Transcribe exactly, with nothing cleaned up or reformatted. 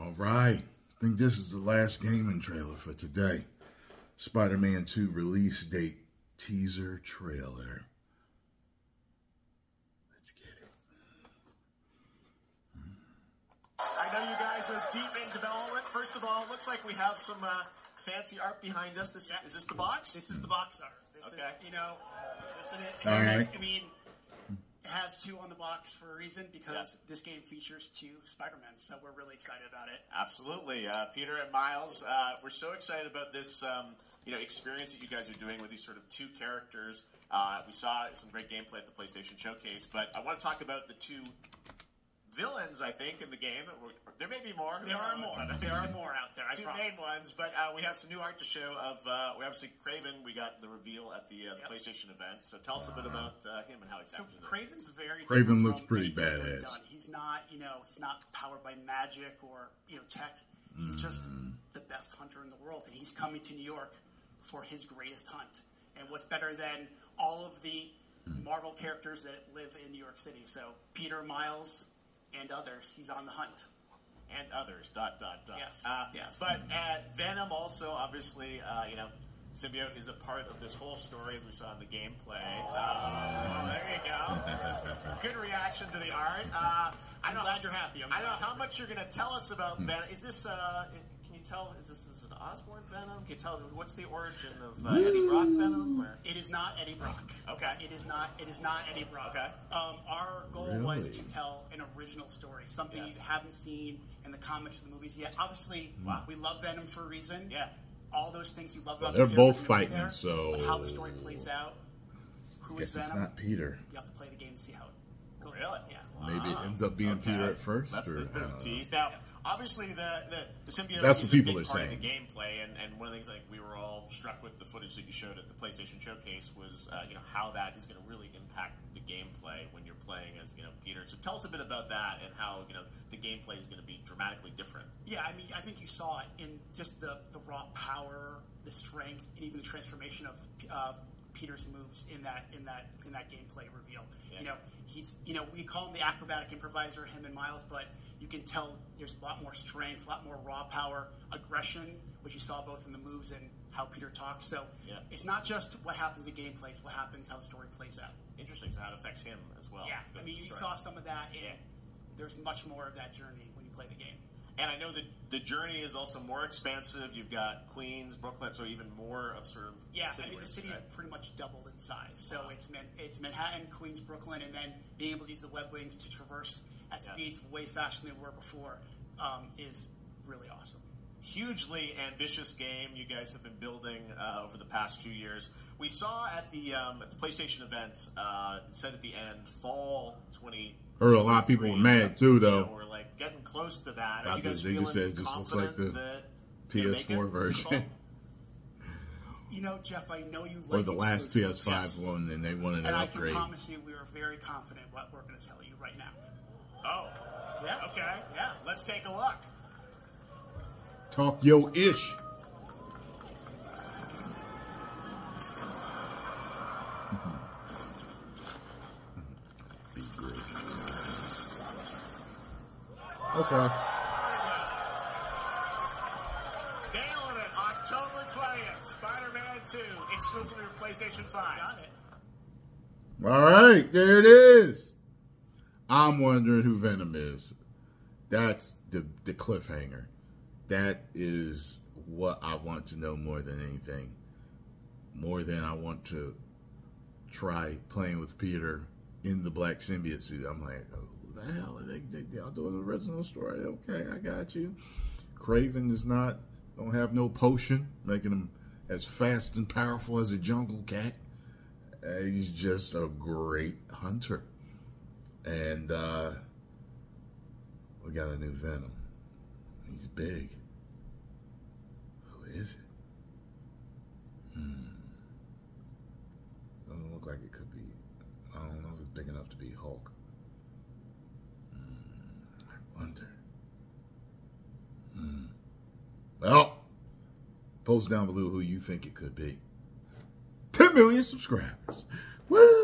All right, I think this is the last gaming trailer for today. Spider-Man two release date teaser trailer. Let's get it. I know you guys are deep in development. First of all, it looks like we have some uh, fancy art behind us. This, is this the box? This is the box art. This okay. Is, you know, this is it. All right. I mean, it has two on the box for a reason, because yeah. This game features two Spider-Men, so we're really excited about it. Absolutely. Uh, Peter and Miles, uh, we're so excited about this um, you know, experience that you guys are doing with these sort of two characters. Uh, we saw some great gameplay at the PlayStation Showcase, but I want to talk about the two villains, I think, in the game. There may be more. There are more. There are more out there, I Two promise. Main ones, but uh, we have some new art to show of, uh, we obviously, Kraven, we got the reveal at the, uh, the yep. PlayStation event, so tell us uh, a bit about uh, him and how he's So Kraven's very Kraven looks pretty badass. Done. He's not, you know, he's not powered by magic or, you know, tech. He's mm. just the best hunter in the world, and he's coming to New York for his greatest hunt. And what's better than all of the mm. Marvel characters that live in New York City? So Peter, Miles, and others. He's on the hunt. And others. Dot, dot, dot. Yes. Uh, yes. But uh, Venom also, obviously, uh, you know, Symbiote is a part of this whole story, as we saw in the gameplay. Oh, uh, there you go. Good reaction to the art. Uh, I'm glad you're happy. I'm I don't know how much you're going to tell us about Venom. Is this, uh, can you tell, is this, is this an Osborne Venom? Can you tell, what's the origin of uh, Eddie Brock Venom? Or? It is not Eddie Brock. Okay. It is not, it is not Eddie Brock. Okay. Um, our goal really? was to tell an original story, something yes. you haven't seen in the comics or the movies yet. Obviously, wow. we love Venom for a reason. Yeah. All those things you love about well, the they're both fighting, there, so but how the story plays out, who is Venom? It's not Peter. You have to play the game to see how it goes. Really? Yeah. Wow. Maybe it ends up being okay. Peter at first. That's or, a bit of a tease. Now, obviously, the the, the symbiote that's is what people a big are part saying. Of the gameplay, and, and one of the things like we were all struck with the footage that you showed at the PlayStation Showcase was uh, you know how that is going to really impact the gameplay when you're playing as you know Peter. So tell us a bit about that and how you know the gameplay is going to be dramatically different. Yeah, I mean, I think you saw it in just the the raw power, the strength, and even the transformation of. Uh, Peter's moves in that in that in that gameplay reveal. Yeah. You know, he's you know, we call him the acrobatic improviser, him and Miles, but you can tell there's a lot more strength, a lot more raw power, aggression, which you saw both in the moves and how Peter talks. So yeah. It's not just what happens in gameplay, it's what happens, how the story plays out. Interesting, so how it affects him as well. Yeah. I mean you saw some of that and yeah. there's much more of that journey when you play the game. And I know that the journey is also more expansive. You've got Queens, Brooklyn, so even more of sort of yeah. City I mean, the city is pretty much doubled in size. So wow. it's Man it's Manhattan, Queens, Brooklyn, and then being able to use the web wings to traverse at yeah. speeds way faster than they were before um, is really awesome. Hugely ambitious game you guys have been building uh, over the past few years. We saw at the um, at the PlayStation event uh, said at the end fall twenty. Or a lot of people were mad too, though. You know, we're like getting close to that. Are you guys feeling confident that just looks like the P S four version. You know, Jeff, I know you like or the last P S five one, and they wanted an upgrade. And I can promise you, we are very confident what we're going to tell you right now. Oh, yeah, okay, yeah. Let's take a look. Talk yo ish. Okay. Nailing it. October twentieth, Spider-Man two, exclusively for PlayStation five. Got it. All right, there it is. I'm wondering who Venom is. That's the, the cliffhanger. That is what I want to know more than anything. More than I want to try playing with Peter in the black symbiote suit. I'm like, oh. The hell, they, they, they all doing the original story. Okay, I got you. Kraven is not, don't have no potion, making him as fast and powerful as a jungle cat. Uh, he's just a great hunter. And uh, we got a new Venom. He's big. Who is it? Hmm. Doesn't look like it could be, I don't know if it's big enough to be Hulk. Mm. Well, post down below who you think it could be. ten million subscribers. Woo!